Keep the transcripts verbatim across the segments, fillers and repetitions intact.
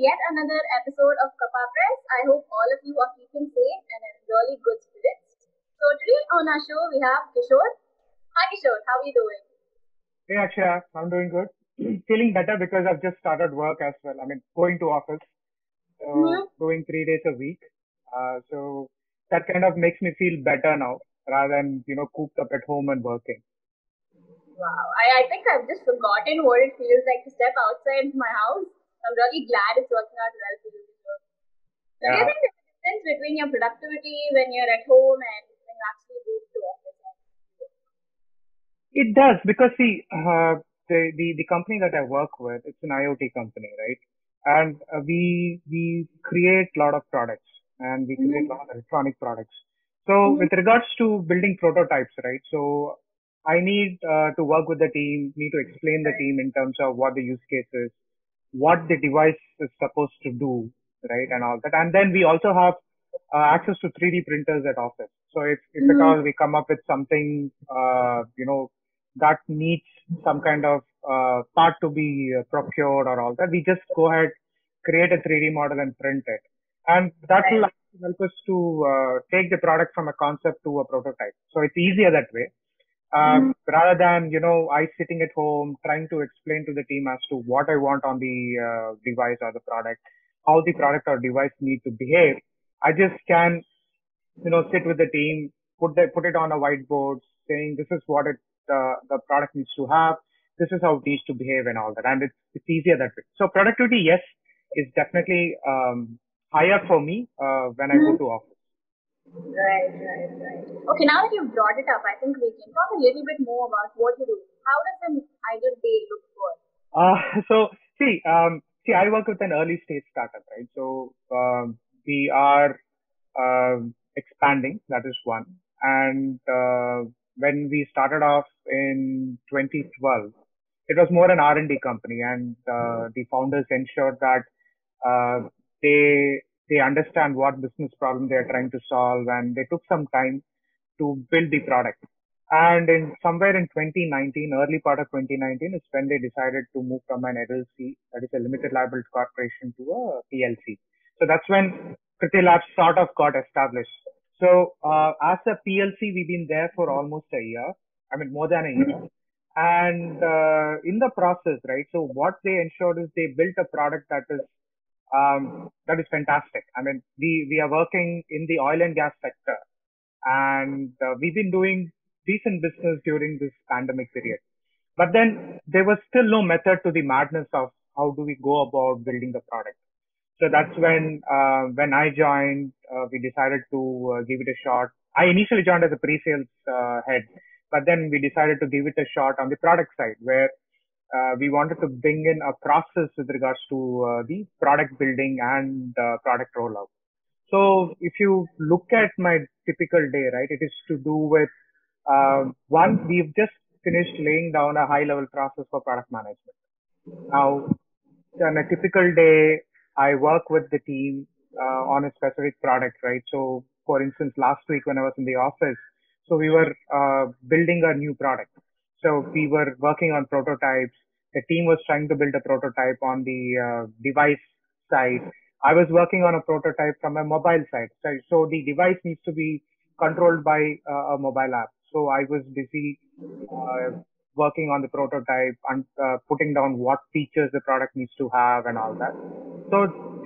yet another episode of Cuppa Press. I hope all of you are keeping safe and in really good spirits. So today on our show we have Kishore. Hi Kishore, how are you doing? Hey Akshaya, I'm doing good. Feeling better because I've just started work as well. I mean, going to office, so mm-hmm. doing three days a week. Uh, so that kind of makes me feel better now, rather than you know cooped up at home and working. Wow, I, I think I've just forgotten what it feels like to step outside my house. I'm really glad it's working out well for you. So yeah. Do you think there's a difference between your productivity when you're at home and when you actually move to office? It does, because see, uh, the, the, the company that I work with, it's an I O T company, right? And uh, we we create a lot of products and we create a mm-hmm. lot of electronic products. So mm-hmm. with regards to building prototypes, right? So I need uh, to work with the team, need to explain the team in terms of what the use case is, what the device is supposed to do, right, and all that. And then we also have uh, access to three D printers at office. So if, if mm-hmm. at all we come up with something, uh, you know, that needs some kind of uh, part to be procured or all that, we just go ahead, create a three D model and print it. And that right. will help us to uh, take the product from a concept to a prototype. So it's easier that way. Um, mm-hmm. Rather than, you know, I sitting at home trying to explain to the team as to what I want on the uh, device or the product, how the product or device need to behave, I just can, you know, sit with the team, put the, put it on a whiteboard saying this is what it, uh, the product needs to have, this is how it needs to behave and all that. And it's, it's easier that way. So productivity, yes, is definitely um, higher for me uh, when mm-hmm. I go to office. Right, right, right. Okay, now that you've brought it up, I think we can talk a little bit more about what you do. How does an ideal day look for? Uh, so, see, um, see, I work with an early stage startup, right? So, um, we are uh, expanding, that is one. And uh, when we started off in twenty twelve, it was more an R and D company, and uh, the founders ensured that uh, they... they understand what business problem they are trying to solve, and they took some time to build the product. And in somewhere in twenty nineteen, early part of twenty nineteen, is when they decided to move from an L L C, that is a limited liability corporation, to a P L C. So that's when Kriti Labs sort of got established. So uh, as a P L C, we've been there for almost a year. I mean, more than a year. And uh, in the process, right, so what they ensured is they built a product that is Um, that is fantastic. I mean, we, we are working in the oil and gas sector, and uh, we've been doing decent business during this pandemic period. But then there was still no method to the madness of how do we go about building the product. So that's when, uh, when I joined, uh, we decided to uh, give it a shot. I initially joined as a pre-sales uh, head, but then we decided to give it a shot on the product side, where Uh, we wanted to bring in a process with regards to uh, the product building and uh, product rollout. So if you look at my typical day, right, it is to do with, uh, one, we've just finished laying down a high-level process for product management. Now, on a typical day, I work with the team uh, on a specific product, right? So, for instance, last week when I was in the office, so we were uh, building a new product. So we were working on prototypes. The team was trying to build a prototype on the uh, device side. I was working on a prototype from a mobile side. So, so the device needs to be controlled by uh, a mobile app. So I was busy uh, working on the prototype and uh, putting down what features the product needs to have and all that. So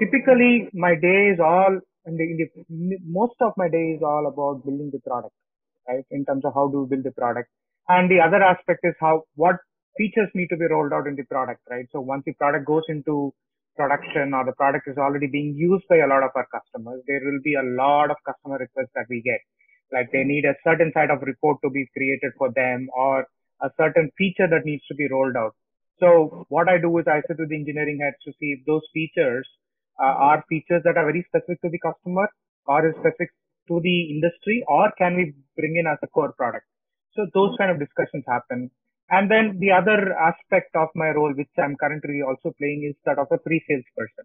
typically my day is all, in the, in the, most of my day is all about building the product, right? In terms of how do we build the product. And the other aspect is how, what features need to be rolled out in the product, right? So once the product goes into production or the product is already being used by a lot of our customers, there will be a lot of customer requests that we get. Like they need a certain side of report to be created for them or a certain feature that needs to be rolled out. So what I do is I sit with the engineering heads to see if those features uh, are features that are very specific to the customer or is specific to the industry, or can we bring in as a core product. So those kind of discussions happen. And then the other aspect of my role, which I'm currently also playing, is that of a pre-sales person.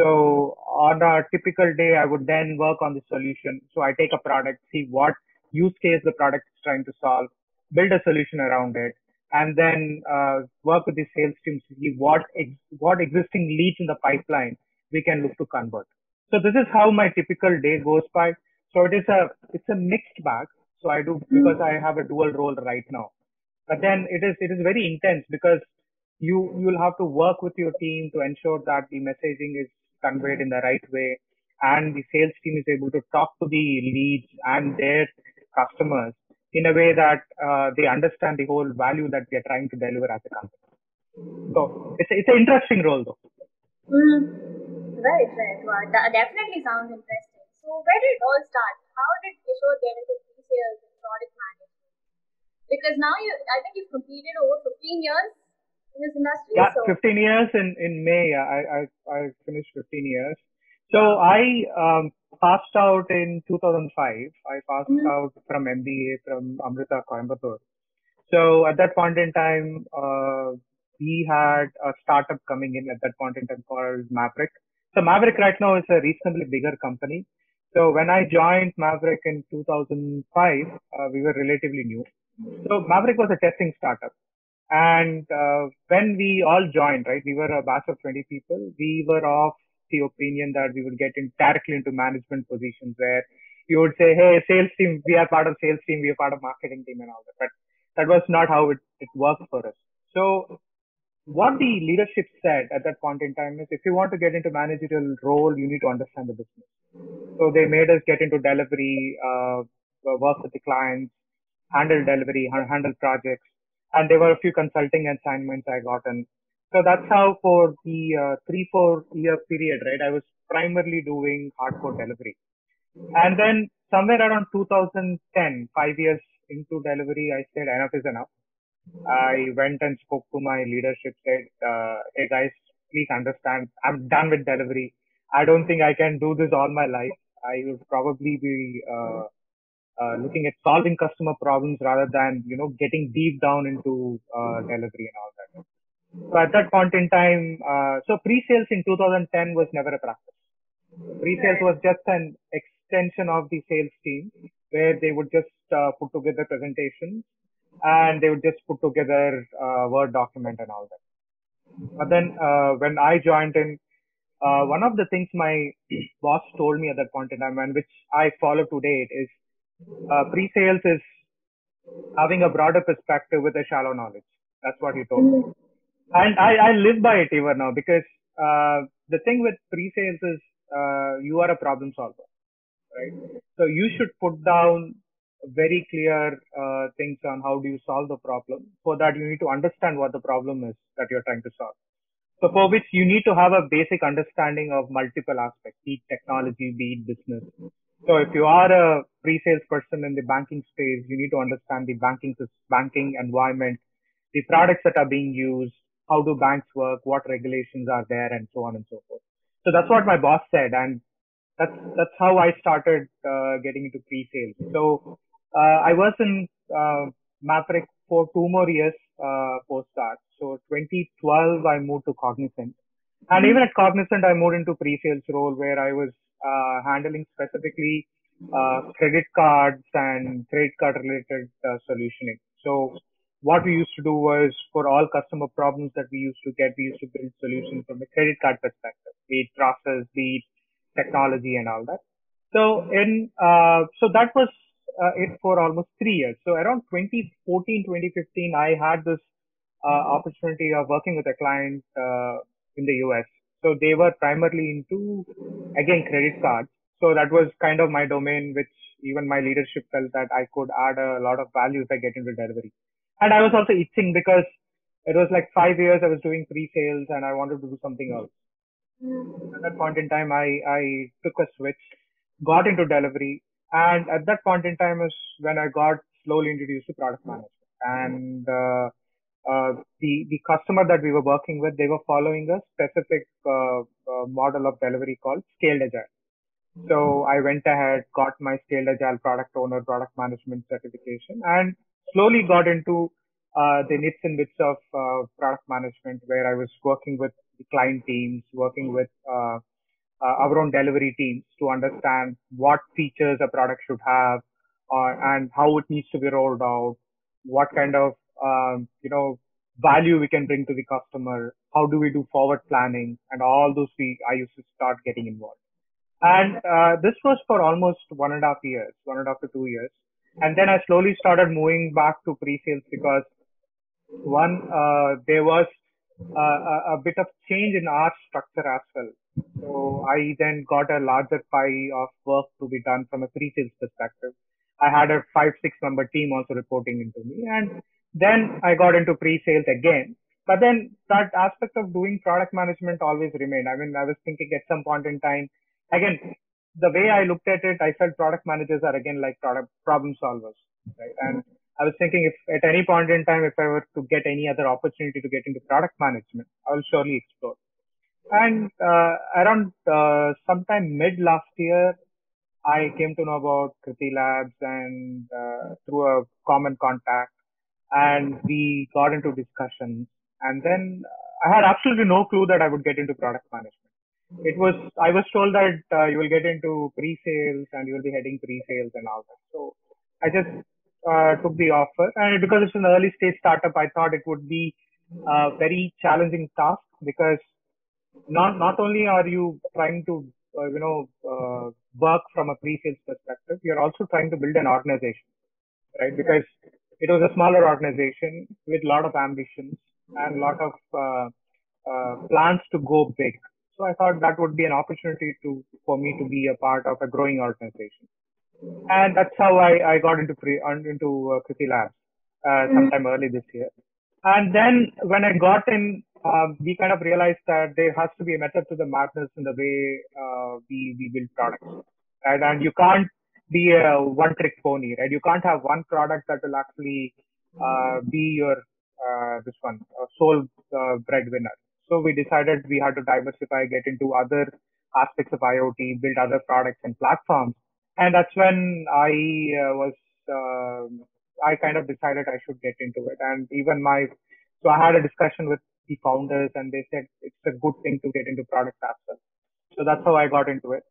So on a typical day, I would then work on the solution. So I take a product, see what use case the product is trying to solve, build a solution around it, and then uh, work with the sales team to see what, ex- what existing leads in the pipeline we can look to convert. So this is how my typical day goes by. So it is a, it's a mixed bag. So I do, because I have a dual role right now. But then it is, it is very intense because you, you'll have to work with your team to ensure that the messaging is conveyed in the right way and the sales team is able to talk to the leads and their customers in a way that uh, they understand the whole value that we are trying to deliver as a company. So it's a, it's an interesting role though. Mm. Right, right. Wow. That definitely sounds interesting. So where did it all start? How did Kishore get into pre-sales and product management? Because now you, I think you've completed over fifteen years in this industry. Yeah, so. fifteen years in, in May. I, I, I finished fifteen years. So I um, passed out in two thousand five. I passed mm-hmm. out from M B A from Amrita Coimbatore. So at that point in time, uh, we had a startup coming in at that point in time called Maverick. So Maverick right now is a reasonably bigger company. So when I joined Maverick in two thousand five, uh, we were relatively new. So Maverick was a testing startup. And uh, when we all joined, right, we were a batch of twenty people. We were off the opinion that we would get in directly into management positions where you would say, hey, sales team, we are part of sales team, we are part of marketing team and all that. But that was not how it, it worked for us. So what the leadership said at that point in time is, if you want to get into managerial role, you need to understand the business. So they made us get into delivery, uh, work with the clients, handle delivery, handle projects. And there were a few consulting assignments I got in. So that's how for the uh, three, four year period, right, I was primarily doing hardcore delivery. And then somewhere around two thousand ten, five years into delivery, I said, enough is enough. I went and spoke to my leadership, said, uh, hey guys, please understand, I'm done with delivery. I don't think I can do this all my life. I would probably be uh, uh, looking at solving customer problems rather than, you know, getting deep down into uh, delivery and all that. So at that point in time, uh, so pre-sales in two thousand ten was never a practice. Pre-sales was just an extension of the sales team where they would just uh, put together presentations and they would just put together a uh, Word document and all that. But then uh, when I joined in, uh, one of the things my boss told me at that point in time and which I follow to date is uh, pre-sales is having a broader perspective with a shallow knowledge. That's what he told me. And I, I live by it even now because uh, the thing with pre-sales is uh, you are a problem solver, right? So you should put down very clear uh, things on how do you solve the problem. For that, you need to understand what the problem is that you're trying to solve. So for which you need to have a basic understanding of multiple aspects, be it technology, be it business. So if you are a pre-sales person in the banking space, you need to understand the banking banking environment, the products that are being used, how do banks work, what regulations are there, and so on and so forth. So that's what my boss said, and that's that's how I started uh, getting into pre-sales. So uh, I was in uh, Maverick for two more years uh, post that. So twenty twelve, I moved to Cognizant, and even at Cognizant, I moved into pre-sales role where I was uh, handling specifically uh, credit cards and credit card related uh, solutioning. So what we used to do was for all customer problems that we used to get, we used to build solutions from the credit card perspective, be it process, be it technology and all that. So in, uh, so that was uh, it for almost three years. So around twenty fourteen, twenty fifteen, I had this uh, opportunity of working with a client uh, in the U S. So they were primarily into, again, credit cards. So that was kind of my domain, which even my leadership felt that I could add a lot of value if I get into delivery. And I was also itching because it was like five years I was doing pre-sales and I wanted to do something else. At that point in time, I, I took a switch, got into delivery. And at that point in time is when I got slowly introduced to product management. And uh, uh, the, the customer that we were working with, they were following a specific uh, uh, model of delivery called Scaled Agile. So I went ahead, got my Scaled Agile product owner, product management certification, and slowly got into uh, the nits and bits of uh, product management where I was working with the client teams, working with uh, uh, our own delivery teams to understand what features a product should have uh, and how it needs to be rolled out, what kind of, um, you know, value we can bring to the customer, how do we do forward planning, and all those things I used to start getting involved. And uh, this was for almost one and a half years, one and a half to two years. And then I slowly started moving back to pre-sales because one, uh, there was uh, a bit of change in our structure as well. So I then got a larger pie of work to be done from a pre-sales perspective. I had a five, six member team also reporting into me. And then I got into pre-sales again. But then that aspect of doing product management always remained. I mean, I was thinking at some point in time, again, the way I looked at it, I felt product managers are again like product problem solvers, right? And I was thinking if at any point in time, if I were to get any other opportunity to get into product management, I will surely explore. And uh, around uh, sometime mid last year, I came to know about Kriti Labs and uh, through a common contact, and we got into discussions. And then I had absolutely no clue that I would get into product management. It was, I was told that uh, you will get into pre-sales and you will be heading pre-sales and all that. So I just uh, took the offer, and because it's an early stage startup, I thought it would be a very challenging task because not, not only are you trying to, uh, you know, uh, work from a pre-sales perspective, you're also trying to build an organization, right? Because it was a smaller organization with a lot of ambitions and a lot of uh, uh, plans to go big. So I thought that would be an opportunity to for me to be a part of a growing organization, and that's how I, I got into pre, into uh, Kriti Labs uh, sometime early this year. And then when I got in, uh, we kind of realized that there has to be a method to the madness in the way uh, we we build products, right? And you can't be a one-trick pony, right? You can't have one product that will actually uh, be your uh, this one uh, sole uh, breadwinner. So we decided we had to diversify, get into other aspects of IoT, build other products and platforms. And that's when I uh, was, uh, I kind of decided I should get into it. And even my, so I had a discussion with the founders and they said, it's a good thing to get into product as well. So that's how I got into it.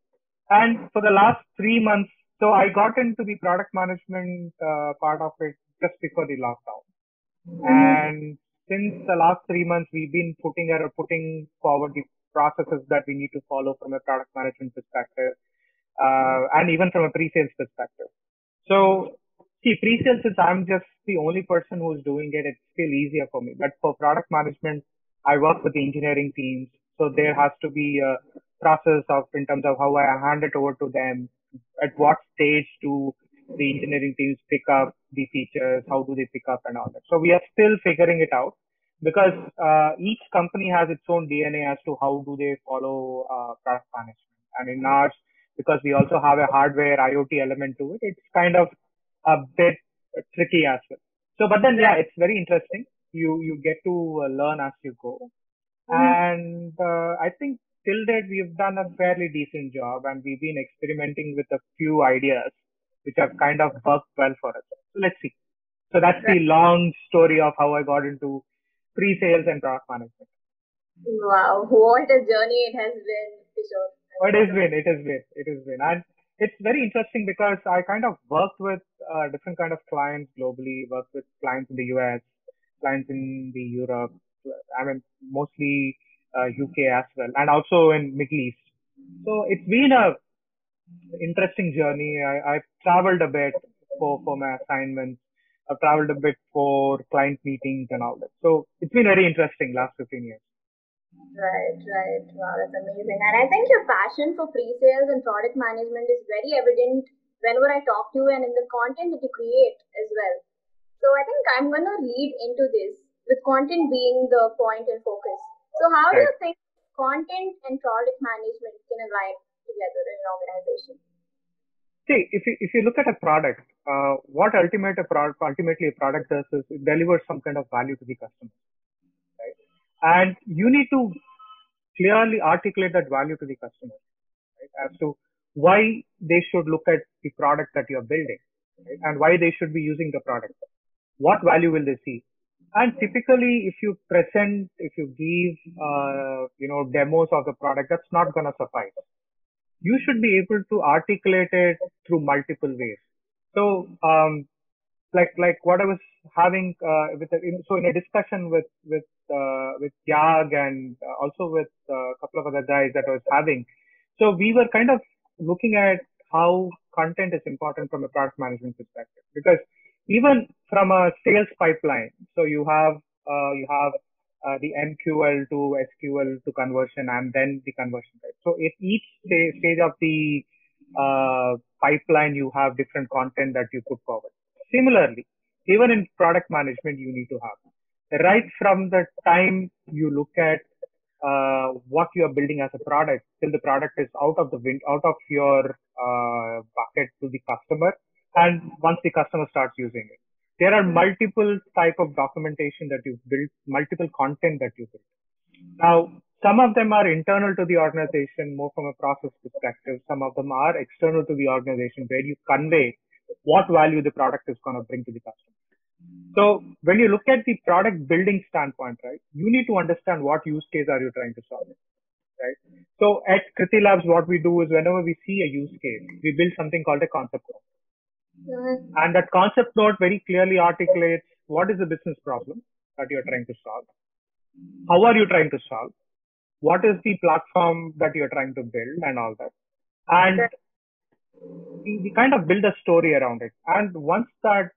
And for the last three months, so I got into the product management uh, part of it just before the lockdown. And since the last three months, we've been putting or putting forward the processes that we need to follow from a product management perspective, uh, and even from a pre-sales perspective. So, see, pre-sales, since I'm just the only person who's doing it, it's still easier for me. But for product management, I work with the engineering teams, so there has to be a process of in terms of how I hand it over to them, at what stage do the engineering teams pick up the features, how do they pick up and all that. So we are still figuring it out because uh, each company has its own D N A as to how do they follow uh, product management. And in ours, because we also have a hardware IoT element to it, it's kind of a bit tricky as well. So, but then, yeah, it's very interesting. You, you get to uh, learn as you go. And uh, I think till date, we've done a fairly decent job and we've been experimenting with a few ideas which have kind of worked well for us. So let's see. So that's the long story of how I got into pre-sales and product management. Wow, what a journey it has been, Kishore. It has been, it has been, it has been. And it's very interesting because I kind of worked with uh, different kind of clients globally, worked with clients in the U S, clients in the Europe, I mean, mostly uh, U K as well, and also in Middle East. So it's been a interesting journey. I, I've traveled a bit for, for my assignments. I've traveled a bit for client meetings and all that. So it's been very interesting last fifteen years. Right, right. Wow, that's amazing. And I think your passion for pre-sales and product management is very evident whenever I talk to you and in the content that you create as well. So I think I'm going to lead into this with content being the point and focus. So how right. do you think content and product management can align together in an organization? See, if you, if you look at a product, uh, what ultimate a product, ultimately a product does is it delivers some kind of value to the customer, right? And you need to clearly articulate that value to the customer, right? As to why they should look at the product that you're building, right? And why they should be using the product. What value will they see? And typically, if you present, if you give, uh, you know, demos of the product, that's not going to suffice. You should be able to articulate it through multiple ways. So um, like like what I was having uh, with a, in, so in a discussion with with uh, with Yag and uh, also with uh, a couple of other guys that I was having. So we were kind of looking at how content is important from a product management perspective, because even from a sales pipeline, so you have uh, you have uh, the M Q L to S Q L to conversion, and then the conversion type. So at each stage of the uh, pipeline, you have different content that you put forward. Similarly, even in product management, you need to have right from the time you look at uh, what you are building as a product till the product is out of the wind, out of your uh, bucket to the customer, and once the customer starts using it, there are multiple type of documentation that you've built, multiple content that you built. Now, some of them are internal to the organization, more from a process perspective. Some of them are external to the organization, where you convey what value the product is going to bring to the customer. So when you look at the product building standpoint, right, you need to understand what use case are you trying to solve, right? So at Kriti Labs, what we do is whenever we see a use case, we build something called a concept note. And that concept note very clearly articulates what is the business problem that you're trying to solve, how are you trying to solve, what is the platform that you're trying to build, and all that. And We, we kind of build a story around it, and once that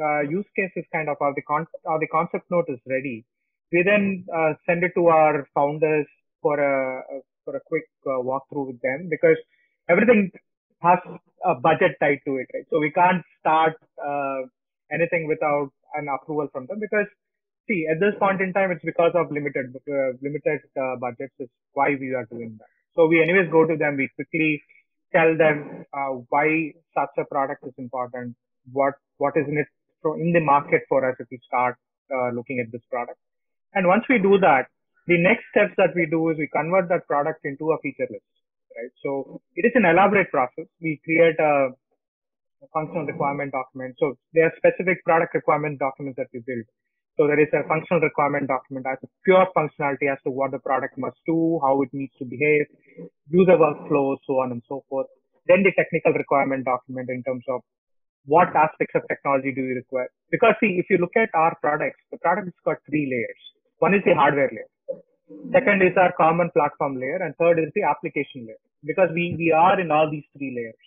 uh, use case is kind of or the con or the concept note is ready, we then uh, send it to our founders for a for a quick uh, walkthrough with them, because everything has a budget tied to it, right? So we can't start uh, anything without an approval from them, because see, at this point in time, it's because of limited uh, limited uh, budgets is why we are doing that. So we anyways go to them, we quickly tell them uh, why such a product is important, what what is in it so in the market for us if we start uh, looking at this product. And once we do that, the next steps that we do is we convert that product into a feature list, right? So it is an elaborate process. We create a, a functional requirement document. So there are specific product requirement documents that we build. So there is a functional requirement document as a pure functionality as to what the product must do, how it needs to behave, user workflows, so on and so forth. Then the technical requirement document in terms of what aspects of technology do you require. Because see, if you look at our products, the product has got three layers. One is the hardware layer. Second is our common platform layer. And third is the application layer. Because we, we are in all these three layers.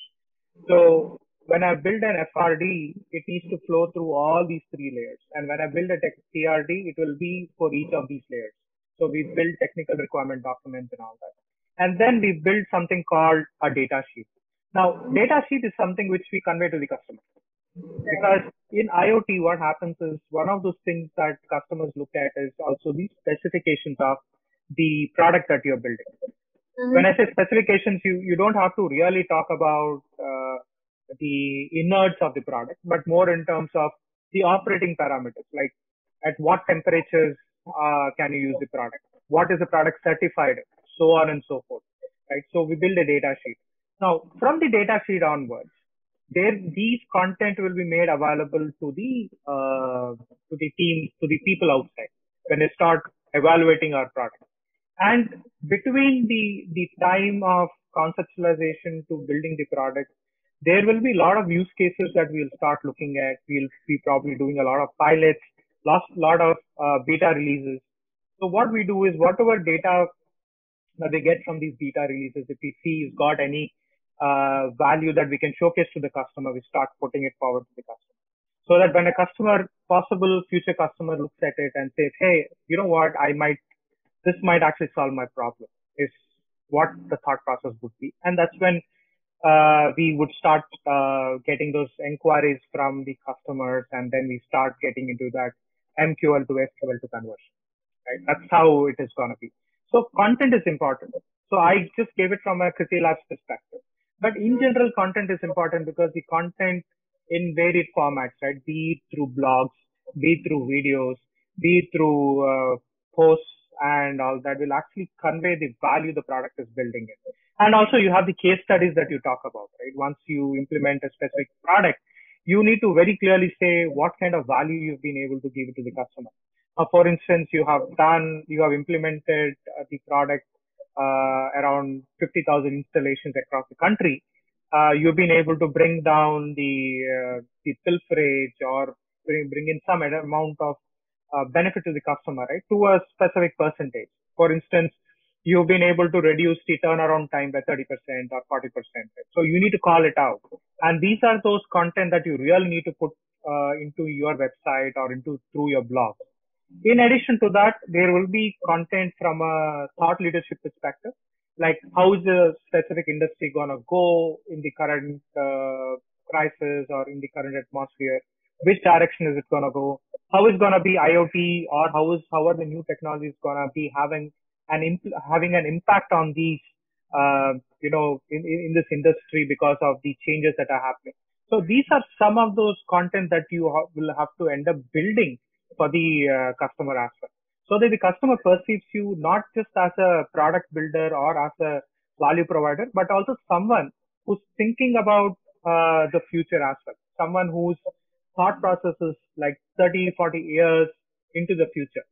So when I build an F R D, it needs to flow through all these three layers. And when I build a tech T R D, it will be for each of these layers. So we build technical requirement documents and all that. And then we build something called a data sheet. Now, data sheet is something which we convey to the customer. Because in I O T, what happens is one of those things that customers look at is also the specifications of the product that you're building. Mm-hmm. When I say specifications, you, you don't have to really talk about uh, the innards of the product, but more in terms of the operating parameters, like at what temperatures uh, can you use the product, what is the product certified, so on and so forth, right? So we build a data sheet. Now, from the data sheet onwards, there these content will be made available to the uh, to the team, to the people outside when they start evaluating our product. And between the the time of conceptualization to building the product, there will be a lot of use cases that we'll start looking at. We'll be probably doing a lot of pilots, lots, lot of uh, beta releases. So what we do is whatever data that we get from these beta releases, if we see it's got any uh, value that we can showcase to the customer, we start putting it forward to the customer. So that when a customer, possible future customer looks at it and says, hey, you know what, I might, this might actually solve my problem, is what the thought process would be. And that's when Uh, we would start uh, getting those inquiries from the customers, and then we start getting into that M Q L to S Q L to conversion, right? That's how it is going to be. So content is important. So I just gave it from a Kriti Labs perspective. But in general, content is important because the content in varied formats, right? Be it through blogs, be it through videos, be it through uh, posts and all that will actually convey the value the product is building in. And also you have the case studies that you talk about, right? Once you implement a specific product, you need to very clearly say what kind of value you've been able to give it to the customer. Uh, for instance, you have done, you have implemented uh, the product uh, around fifty thousand installations across the country. uh, you've been able to bring down the, uh, the pilferage or bring, bring in some amount of uh, benefit to the customer, right, to a specific percentage. For instance, you've been able to reduce the turnaround time by thirty percent or forty percent. So you need to call it out. And these are those content that you really need to put uh, into your website or into through your blog. In addition to that, there will be content from a thought leadership perspective, like how is the specific industry going to go in the current uh, crisis or in the current atmosphere? Which direction is it going to go? How is going to be IoT, or how is how are the new technologies going to be having and imp- having an impact on these, uh, you know, in, in this industry because of the changes that are happening. So these are some of those content that you ha- will have to end up building for the uh, customer as well. So that the customer perceives you not just as a product builder or as a value provider, but also someone who's thinking about uh, the future as well. Someone whose thought process is like thirty, forty years into the future.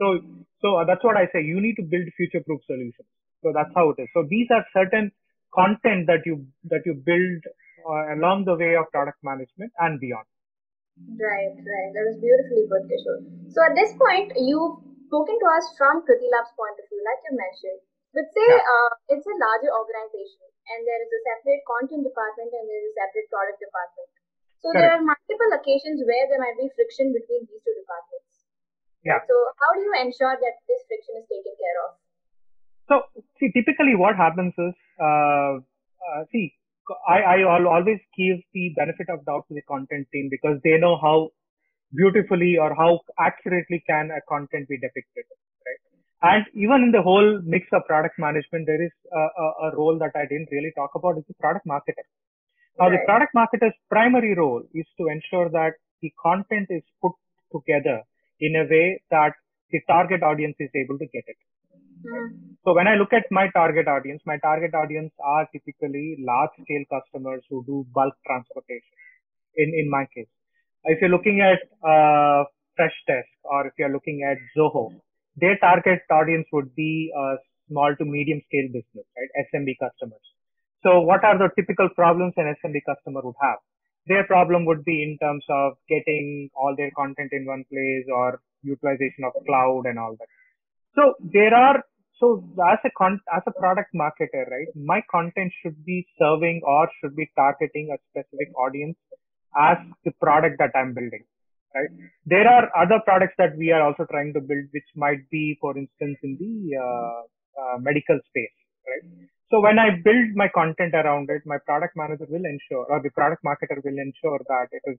So, so that's what I say. You need to build future-proof solutions. So that's how it is. So these are certain content that you that you build uh, along the way of product management and beyond. Right, right. That was beautifully put, Kishore. So at this point, you've spoken to us from Kriti Labs' point of view, like you mentioned. But say yeah. uh, it's a larger organization, and there is a separate content department and there is a separate product department. So Correct. There are multiple occasions where there might be friction between these two departments. Yeah. So how do you ensure that this friction is taken care of? So see, typically what happens is, uh, uh, see, I, I always give the benefit of doubt to the content team because they know how beautifully or how accurately can a content be depicted, right? And even in the whole mix of product management, there is a, a, a role that I didn't really talk about is the product marketer. Now, right. The product marketer's primary role is to ensure that the content is put together in a way that the target audience is able to get it. Yeah. So when I look at my target audience, my target audience are typically large-scale customers who do bulk transportation, in, in my case. If you're looking at uh, Freshdesk or if you're looking at Zoho, their target audience would be uh, small to medium-scale business, right? S M B customers. So what are the typical problems an S M B customer would have? Their problem would be in terms of getting all their content in one place or utilization of cloud and all that. So there are, so as a con, as a product marketer, right, my content should be serving or should be targeting a specific audience as the product that I'm building, right? There are other products that we are also trying to build, which might be, for instance, in the uh, uh, medical space, right? So when I build my content around it, my product manager will ensure, or the product marketer will ensure that it is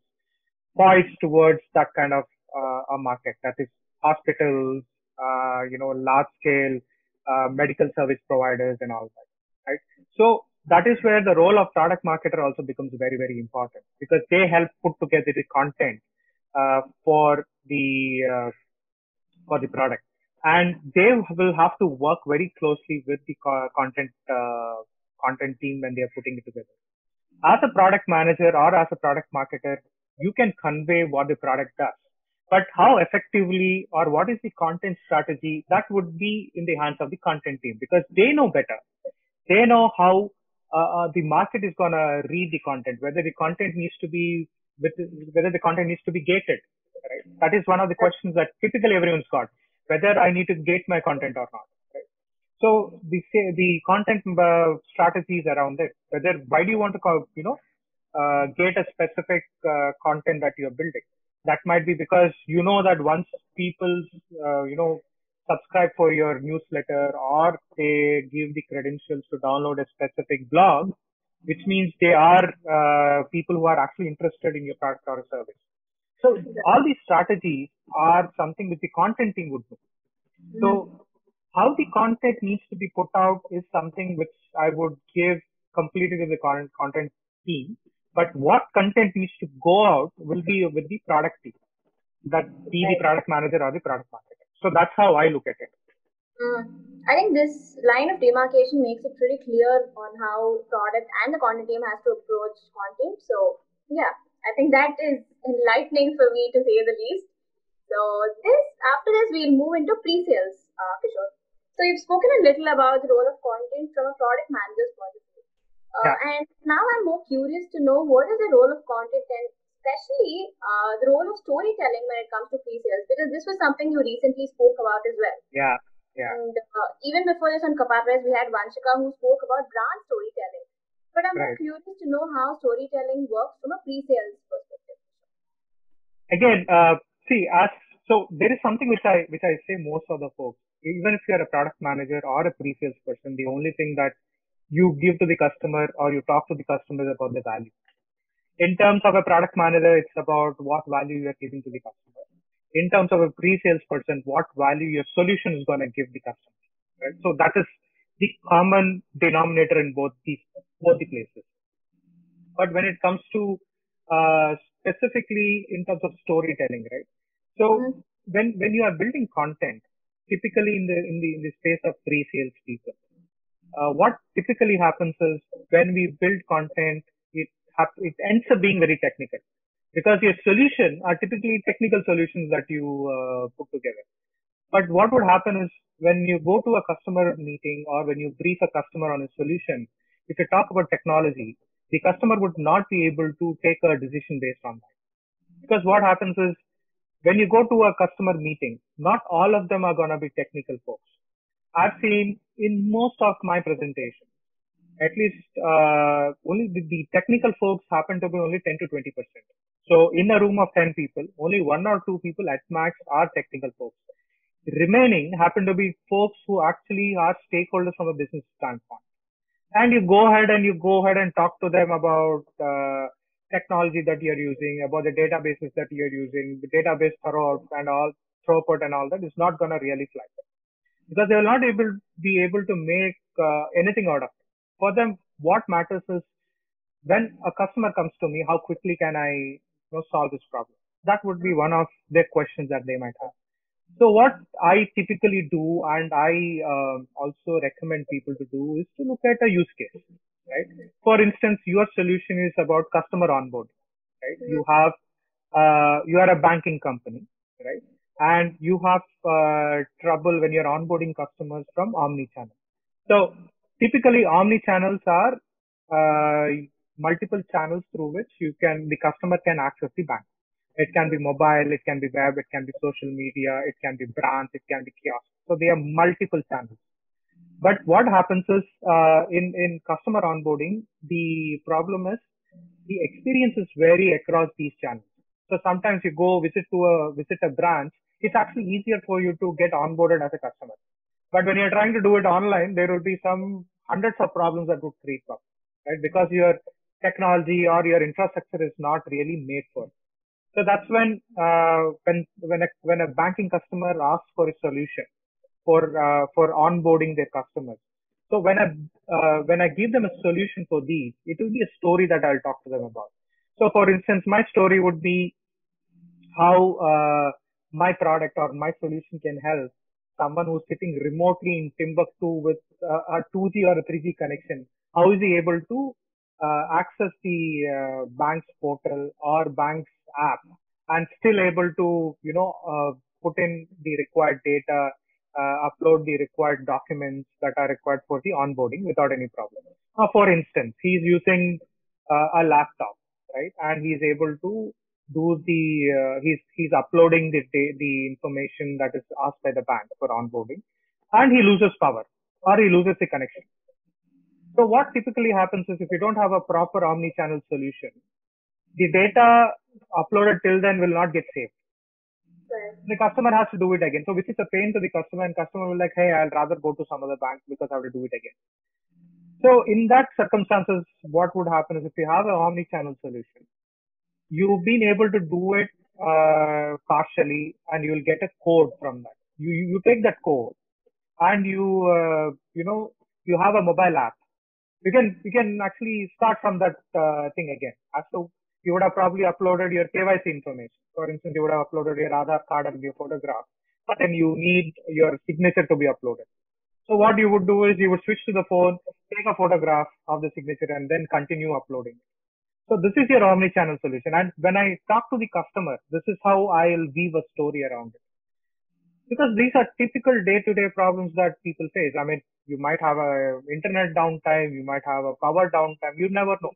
poised towards that kind of uh, a market, that is hospitals, uh, you know, large scale uh, medical service providers and all that, right? So that is where the role of product marketer also becomes very, very important because they help put together the content uh, for the uh, for the product. And they will have to work very closely with the co- content uh, content team when they are putting it together. As a product manager or as a product marketer, you can convey what the product does. But how effectively or what is the content strategy, that would be in the hands of the content team because they know better. They know how uh, the market is going to read the content, whether the content needs to be whether the content needs to be gated. Right? That is one of the questions that typically everyone's got. Whether I need to gate my content or not. Right? So the the content uh, strategies around it. Whether why do you want to call, you know uh, gate a specific uh, content that you are building? That might be because you know that once people uh, you know subscribe for your newsletter or they give the credentials to download a specific blog, which means they are uh, people who are actually interested in your product or service. So all these strategies are something which the content team would do. So how the content needs to be put out is something which I would give completely to the content team. But what content needs to go out will be with the product team, that be the product manager or the product marketer. So that's how I look at it. Mm. I think this line of demarcation makes it pretty clear on how product and the content team has to approach content. So yeah. I think that is enlightening for me, to say the least. So this, after this, we'll move into pre-sales, uh, Kishore. So you've spoken a little about the role of content from a product manager's point of view. Uh, yeah. And now I'm more curious to know what is the role of content and especially uh, the role of storytelling when it comes to pre-sales, because this was something you recently spoke about as well. Yeah, yeah. And uh, even before this on Cuppa Press, we had Vanshika who spoke about brand storytelling. But I'm right. more curious to know how storytelling works from a pre-sales perspective. Again, uh, see, as so there is something which I which I say most of the folks, even if you are a product manager or a pre-sales person, the only thing that you give to the customer or you talk to the customers about the value. In terms of a product manager, it's about what value you are giving to the customer. In terms of a pre-sales person, what value your solution is going to give the customer. Right? So that is the common denominator in both these both the places. But when it comes to uh, specifically in terms of storytelling, right? So mm-hmm. when when you are building content, typically in the in the in the space of pre-sales people. Uh, what typically happens is when we build content, it ha- it ends up being very technical because your solution are typically technical solutions that you uh, put together. But what would happen is when you go to a customer meeting or when you brief a customer on a solution, if you talk about technology, the customer would not be able to take a decision based on that. Because what happens is when you go to a customer meeting, not all of them are going to be technical folks. I've seen in most of my presentations, at least uh, only the, the technical folks happen to be only ten to twenty percent. So in a room of ten people, only one or two people at max are technical folks. Remaining happen to be folks who actually are stakeholders from a business standpoint. And you go ahead and you go ahead and talk to them about uh, technology that you're using, about the databases that you're using, the database throughput and all throughput and all that is not going to really fly. Because they will not able be able to make uh, anything out of it. For them, what matters is when a customer comes to me, how quickly can I you know, solve this problem? That would be one of their questions that they might have. So what I typically do, and I uh, also recommend people to do, is to look at a use case. Right? For instance, your solution is about customer onboarding. Right? You have uh, you are a banking company, right? And you have uh, trouble when you're onboarding customers from omni-channel. So typically omni-channels are uh, multiple channels through which you can, the customer can access the bank. It can be mobile, it can be web, it can be social media, it can be branch, it can be kiosk. So they are multiple channels. But what happens is uh, in, in customer onboarding, the problem is the experiences vary across these channels. So sometimes you go visit to a, visit a branch, it's actually easier for you to get onboarded as a customer. But when you're trying to do it online, there will be some hundreds of problems that would creep up, right? Because your technology or your infrastructure is not really made for it. So that's when, uh, when, when a, when a banking customer asks for a solution for, uh, for onboarding their customers. So when I, uh, when I give them a solution for these, it will be a story that I'll talk to them about. So, for instance, my story would be how uh, my product or my solution can help someone who's sitting remotely in Timbuktu with uh, a two G or a three G connection. How is he able to uh, access the uh, bank's portal or bank's app and still able to, you know, uh, put in the required data, uh, upload the required documents that are required for the onboarding without any problem? Now, for instance, he's using uh, a laptop. Right, and he's able to do the uh, he's he's uploading the the information that is asked by the bank for onboarding, and he loses power or he loses the connection. So what typically happens is if you don't have a proper omni-channel solution, the data uploaded till then will not get saved. Right. The customer has to do it again, so which is a pain to the customer, and customer will be like, hey, I'll rather go to some other bank because I have to do it again. So in that circumstances, what would happen is if you have an omni-channel solution, you've been able to do it uh, partially and you'll get a code from that. You you take that code and you, uh, you know, you have a mobile app. You can, you can actually start from that uh, thing again. So you would have probably uploaded your K Y C information. For instance, you would have uploaded your Aadhaar card and your photograph, but then you need your signature to be uploaded. So what you would do is you would switch to the phone, take a photograph of the signature and then continue uploading. So this is your omni-channel solution. And when I talk to the customer, this is how I'll weave a story around it. Because these are typical day-to-day problems that people face. I mean, you might have a internet downtime, you might have a power downtime, you never know.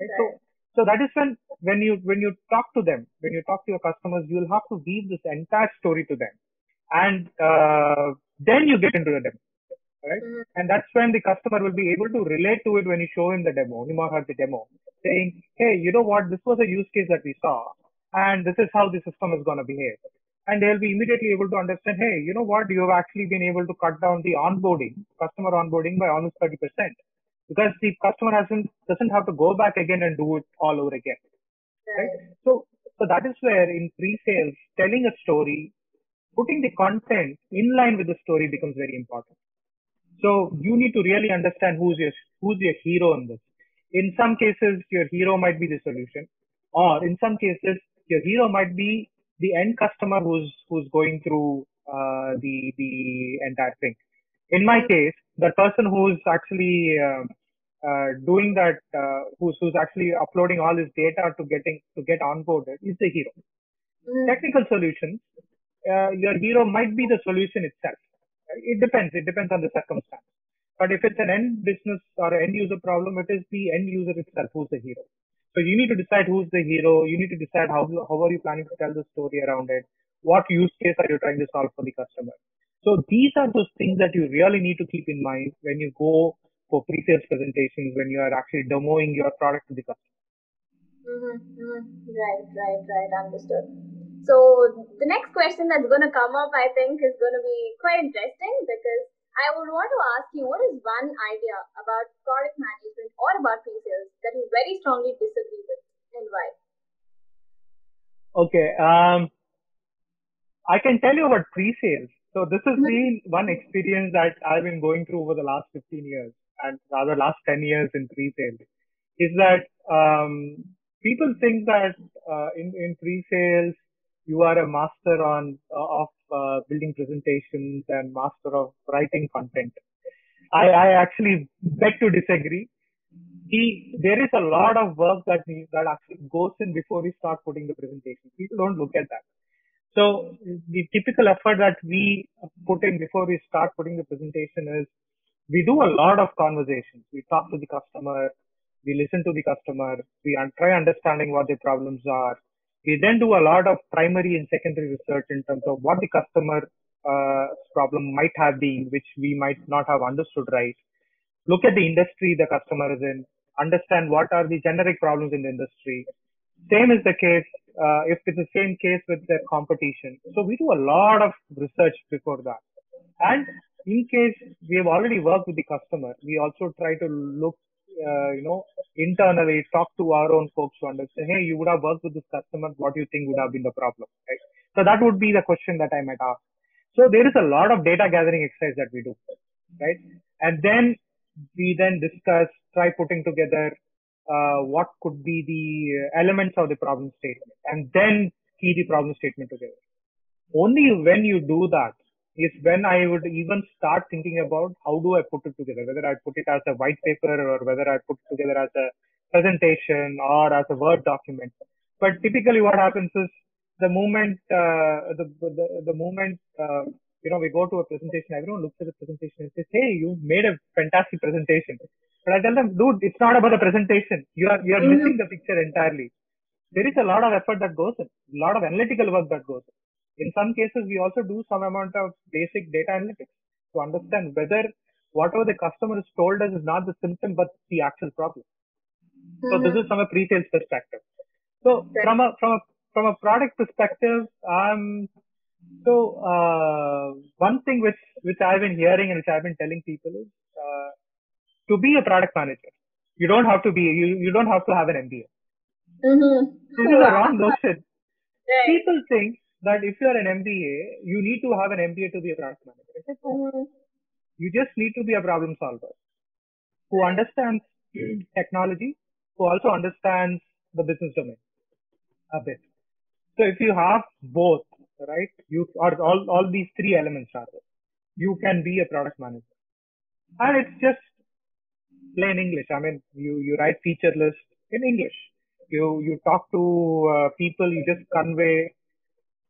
Right? Right. So, so that is when, when you, when you talk to them, when you talk to your customers, you will have to weave this entire story to them. And, uh, then you get into the demo, right? Mm-hmm. And that's when the customer will be able to relate to it when you show him the demo, him or her the demo, saying, hey, you know what? This was a use case that we saw, and this is how the system is going to behave. And they'll be immediately able to understand, hey, you know what? You have actually been able to cut down the onboarding, customer onboarding by almost thirty percent, because the customer hasn't, doesn't have to go back again and do it all over again, right? Right? So, so that is where in pre-sales, telling a story, putting the content in line with the story becomes very important. So you need to really understand who's your, who's your hero in this. In some cases, your hero might be the solution, or in some cases, your hero might be the end customer who's, who's going through uh, the, the entire thing. In my case, the person who's actually uh, uh, doing that, uh, who's, who's actually uploading all his data to getting, to get onboarded is the hero. Mm. Technical solutions, Uh, your hero might be the solution itself. It depends. It depends on the circumstance. But if it's an end business or an end user problem, it is the end user itself who's the hero. So you need to decide who's the hero. You need to decide how, how are you planning to tell the story around it? What use case are you trying to solve for the customer? So these are those things that you really need to keep in mind when you go for pre-sales presentations, when you are actually demoing your product to the customer. Mm-hmm, mm-hmm. Right, right, right. Understood. So the next question that's going to come up, I think, is going to be quite interesting, because I would want to ask you, what is one idea about product management or about pre-sales that you very strongly disagree with, and why? Okay. Um, I can tell you about pre-sales. So this has been one experience that I've been going through over the last fifteen years, and rather last ten years in pre-sales, is that um, people think that uh, in, in pre-sales, you are a master on uh, of uh, building presentations and master of writing content. I, I actually beg to disagree. The, there is a lot of work that needs, that actually goes in before we start putting the presentation. People don't look at that. So the typical effort that we put in before we start putting the presentation is we do a lot of conversations. We talk to the customer. We listen to the customer. We try understanding what their problems are. We then do a lot of primary and secondary research in terms of what the customer uh, problem might have been, which we might not have understood right. Look at the industry the customer is in, understand what are the generic problems in the industry. Same is the case, uh, if it's the same case with their competition. So we do a lot of research before that. And in case we have already worked with the customer, we also try to look Uh, you know, internally talk to our own folks to understand, hey, you would have worked with this customer, what do you think would have been the problem, right? So that would be the question that I might ask. So there is a lot of data gathering exercise that we do, right? And then we then discuss, try putting together uh, what could be the elements of the problem statement, and then key the problem statement together. Only when you do that is when I would even start thinking about how do I put it together, whether I put it as a white paper or whether I put it together as a presentation or as a Word document. But typically what happens is the moment, uh, the, the, the moment, uh, you know, we go to a presentation, everyone looks at the presentation and says, hey, you made a fantastic presentation. But I tell them, dude, it's not about the presentation. You are, you are missing the picture entirely. There is a lot of effort that goes in, a lot of analytical work that goes in. In some cases, we also do some amount of basic data analytics to understand whether whatever the customer has told us is not the symptom, but the actual problem. Mm-hmm. So this is from a pre-sales perspective. So okay. from a, from a, from a product perspective, um, so, uh, one thing which, which I've been hearing and which I've been telling people is, uh, to be a product manager, you don't have to be, you, you don't have to have an M B A. Mm-hmm. This is a wrong notion. Right. People think that if you are an M B A, you need to have an M B A to be a product manager. I said, no. You just need to be a problem solver who understands technology, who also understands the business domain a bit. So if you have both, right, you are all, all these three elements rather, you can be a product manager. And it's just plain English. I mean, you, you write feature lists in English. You, you talk to uh, people, you just convey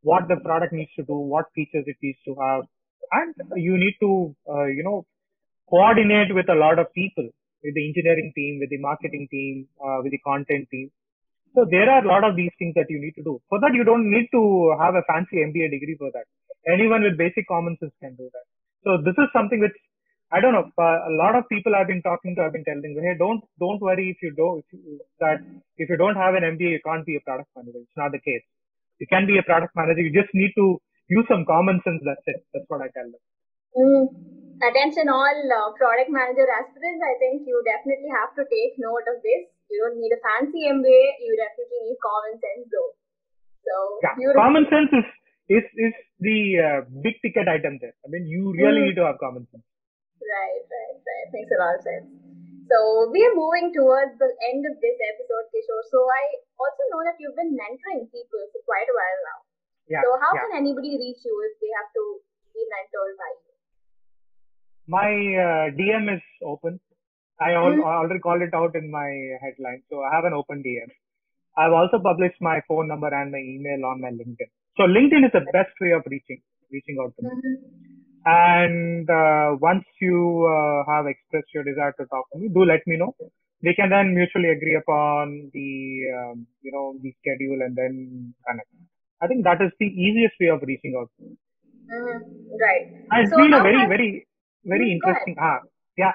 what the product needs to do, what features it needs to have, and you need to, uh, you know, coordinate with a lot of people, with the engineering team, with the marketing team, uh, with the content team. So there are a lot of these things that you need to do. For that, you don't need to have a fancy M B A degree for that. Anyone with basic common sense can do that. So this is something which, I don't know, a lot of people I've been talking to, I've been telling them, hey, don't don't worry if you don't, if you, that if you don't have an M B A, you can't be a product manager. It's not the case. You can be a product manager. You just need to use some common sense. That's it. That's what I tell them. Mm. Attention all uh, product manager aspirants, I think you definitely have to take note of this. You don't need a fancy M B A, you definitely need common sense though. So yeah. Common sense is, is, is the uh, big ticket item there. I mean, you really mm. need to have common sense. Right, right, right. Makes a lot of sense. So we are moving towards the end of this episode, Kishore. So I also know that you've been mentoring people for quite a while now. Yeah. So how yeah. can anybody reach you if they have to be mentored by you? My uh, D M is open. I al- already called it out in my headline. So I have an open D M. I've also published my phone number and my email on my LinkedIn. So LinkedIn is the best way of reaching, reaching out to me. Mm-hmm. And uh, once you uh, have expressed your desire to talk to me, do let me know. We can then mutually agree upon the, um, you know, the schedule and then connect. I think that is the easiest way of reaching out to me. Mm-hmm. Right. It's so been a very, has... very, very interesting. Ah, yeah.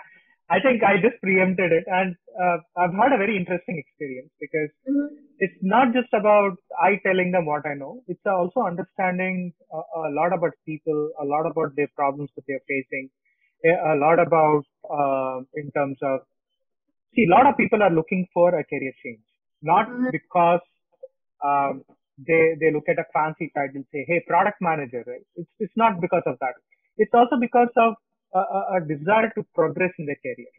I think I just preempted it, and uh, I've had a very interesting experience because mm-hmm. it's not just about I telling them what I know. It's also understanding a, a lot about people, a lot about their problems that they're facing, a, a lot about uh, in terms of, see, a lot of people are looking for a career change, not mm-hmm. because um, they they look at a fancy title and say, hey, product manager, right? It's, it's not because of that. It's also because of A, a desire to progress in their career.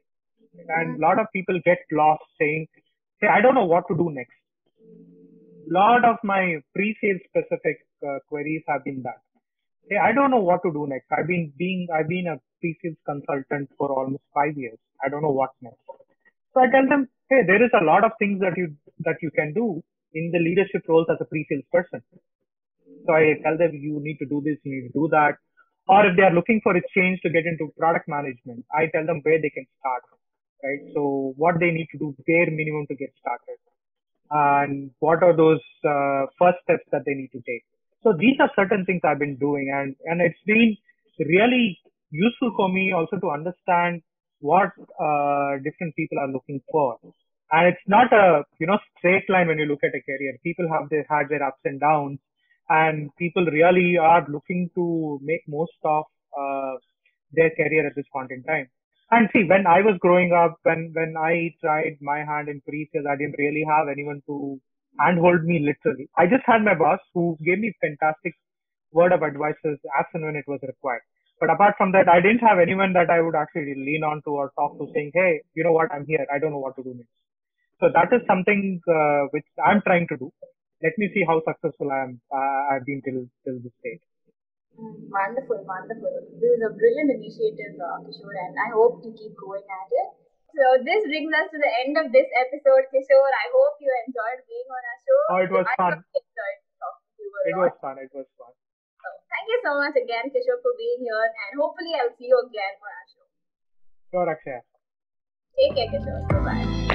And a lot of people get lost saying, hey, I don't know what to do next. A lot of my pre-sales specific uh, queries have been that. Hey, I don't know what to do next. I've been being, I've been a pre-sales consultant for almost five years. I don't know what's next. So I tell them, hey, there is a lot of things that you, that you can do in the leadership roles as a pre-sales person. So I tell them, you need to do this, you need to do that. Or if they are looking for a change to get into product management, I tell them where they can start, right? So what they need to do, bare minimum to get started, and what are those uh, first steps that they need to take. So these are certain things I've been doing, and, and it's been really useful for me also to understand what uh, different people are looking for. And it's not a, you know, straight line when you look at a career. People have their, had their ups and downs. And people really are looking to make most of uh, their career at this point in time. And see, when I was growing up, when, when I tried my hand in pre-sales, I didn't really have anyone to handhold me literally. I just had my boss who gave me fantastic word of advices as and when it was required. But apart from that, I didn't have anyone that I would actually lean on to or talk to saying, hey, you know what, I'm here. I don't know what to do next. So that is something uh, which I'm trying to do. Let me see how successful I am. Uh, I've been till till this stage. Mm, wonderful, wonderful. This is a brilliant initiative, uh, Kishore, and I hope you keep going at it. So this brings us to the end of this episode, Kishore. I hope you enjoyed being on our show. Oh, it was I fun. Enjoyed talking to you a it lot. was fun. It was fun. So thank you so much again, Kishore, for being here, and hopefully I'll see you again on our show. Sure, Akshaya. Take care, Kishore. Bye bye.